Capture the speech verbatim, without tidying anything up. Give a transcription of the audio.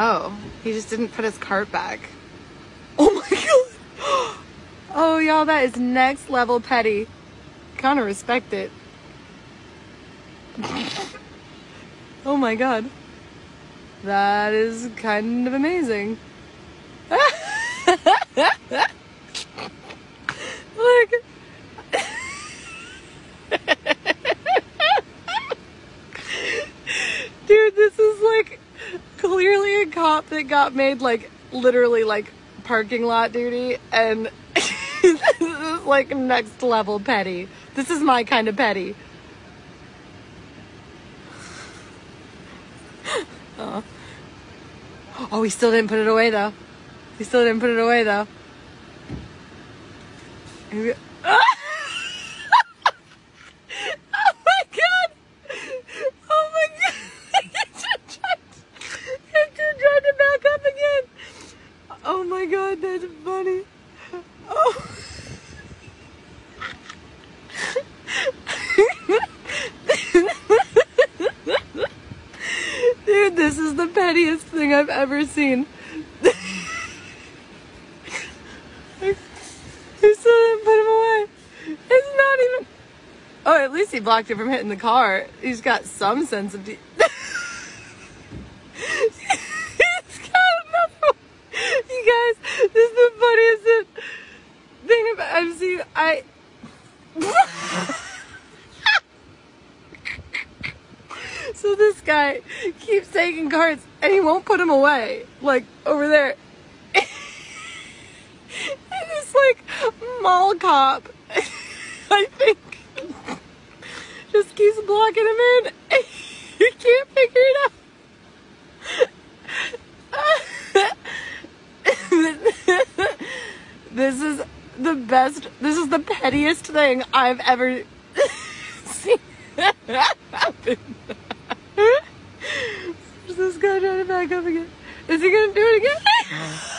Oh, he just didn't put his cart back. Oh my god. Oh, y'all, that is next level petty. Kind of respect it. Oh my god. That is kind of amazing. Look. Dude, this is like clearly a cop that got made like literally like parking lot duty, and this is like next level petty. This is my kind of petty. Oh. Oh, he still didn't put it away though. He still didn't put it away though. Oh my god! Oh my god! It just tried to back up again. Oh my god, that's funny. Oh. Dude, this is the pettiest thing I've ever seen. Who still didn't put him away? It's not even... Oh, at least he blocked it from hitting the car. He's got some sense of... De He's got enough... You guys, this is the funniest thing I've seen. I... So this guy keeps taking cards and he won't put them away. Like, over there. And this like mall cop, I think, just keeps blocking him in. You can't figure it out. This is the best. This is the pettiest thing I've ever seen happen. Is this guy trying to back up again? Is he gonna do it again?